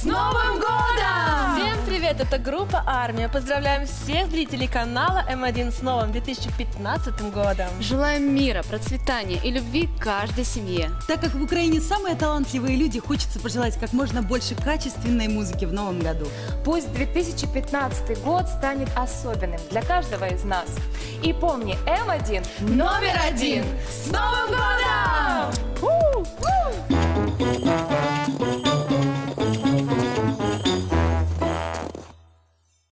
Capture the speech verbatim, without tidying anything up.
С Новым годом! Всем привет, это группа Армия. Поздравляем всех зрителей канала эм один с новым две тысячи пятнадцатым годом. Желаем мира, процветания и любви каждой семье. Так как в Украине самые талантливые люди, хочется пожелать как можно больше качественной музыки в новом году. Пусть две тысячи пятнадцатый год станет особенным для каждого из нас. И помни, эм один номер один. С Новым годом!